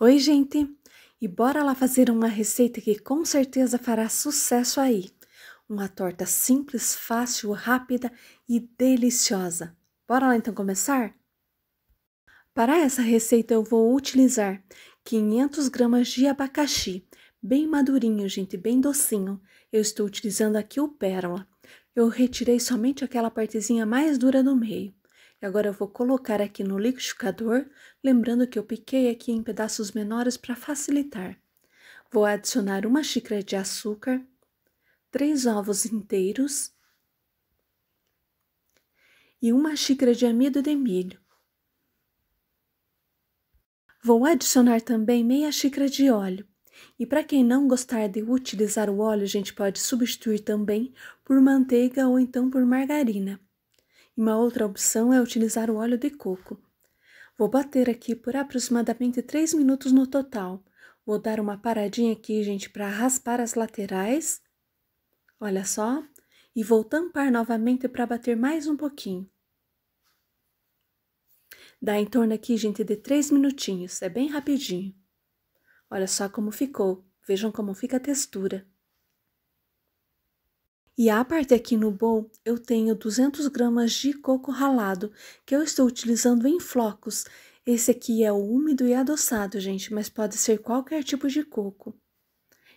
Oi gente, e bora lá fazer uma receita que com certeza fará sucesso aí. Uma torta simples, fácil, rápida e deliciosa. Bora lá então começar? Para essa receita eu vou utilizar 500 gramas de abacaxi, bem madurinho gente, bem docinho. Eu estou utilizando aqui o pérola. Eu retirei somente aquela partezinha mais dura do meio. E agora eu vou colocar aqui no liquidificador, lembrando que eu piquei aqui em pedaços menores para facilitar. Vou adicionar uma xícara de açúcar, 3 ovos inteiros e uma xícara de amido de milho. Vou adicionar também meia xícara de óleo. E para quem não gostar de utilizar o óleo, a gente pode substituir também por manteiga ou então por margarina. Uma outra opção é utilizar o óleo de coco. Vou bater aqui por aproximadamente 3 minutos no total. Vou dar uma paradinha aqui, gente, para raspar as laterais. Olha só. E vou tampar novamente para bater mais um pouquinho. Dá em torno aqui, gente, de 3 minutinhos. É bem rapidinho. Olha só como ficou. Vejam como fica a textura. E a parte aqui no bowl, eu tenho 200 gramas de coco ralado, que eu estou utilizando em flocos. Esse aqui é o úmido e adoçado, gente, mas pode ser qualquer tipo de coco,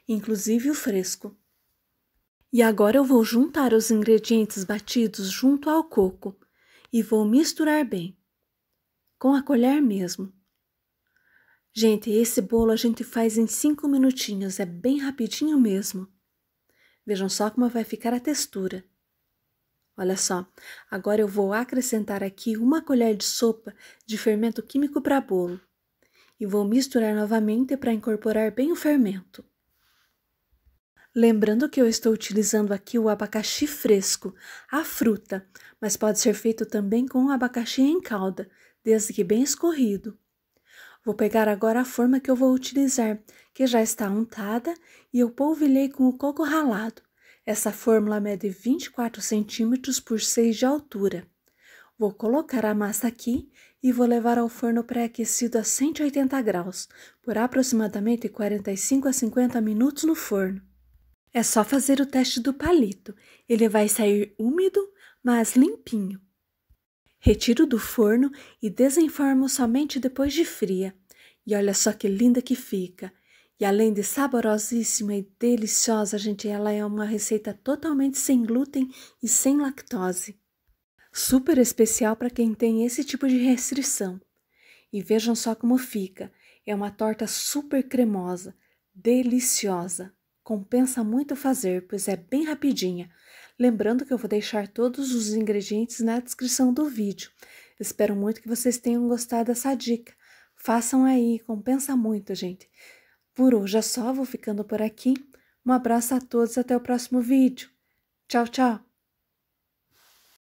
inclusive o fresco. E agora eu vou juntar os ingredientes batidos junto ao coco e vou misturar bem, com a colher mesmo. Gente, esse bolo a gente faz em 5 minutinhos, é bem rapidinho mesmo. Vejam só como vai ficar a textura. Olha só, agora eu vou acrescentar aqui uma colher de sopa de fermento químico para bolo. E vou misturar novamente para incorporar bem o fermento. Lembrando que eu estou utilizando aqui o abacaxi fresco, a fruta, mas pode ser feito também com o abacaxi em calda, desde que bem escorrido. Vou pegar agora a forma que eu vou utilizar, que já está untada, e eu polvilhei com o coco ralado. Essa fórmula mede 24 cm por 6 de altura. Vou colocar a massa aqui e vou levar ao forno pré-aquecido a 180 graus, por aproximadamente 45 a 50 minutos no forno. É só fazer o teste do palito, ele vai sair úmido, mas limpinho. Retiro do forno e desenformo somente depois de fria. E olha só que linda que fica. E além de saborosíssima e deliciosa, gente, ela é uma receita totalmente sem glúten e sem lactose. Super especial para quem tem esse tipo de restrição. E vejam só como fica. É uma torta super cremosa, deliciosa. Compensa muito fazer, pois é bem rapidinha. Lembrando que eu vou deixar todos os ingredientes na descrição do vídeo. Espero muito que vocês tenham gostado dessa dica. Façam aí, compensa muito, gente. Por hoje é só, vou ficando por aqui. Um abraço a todos, até o próximo vídeo. Tchau, tchau!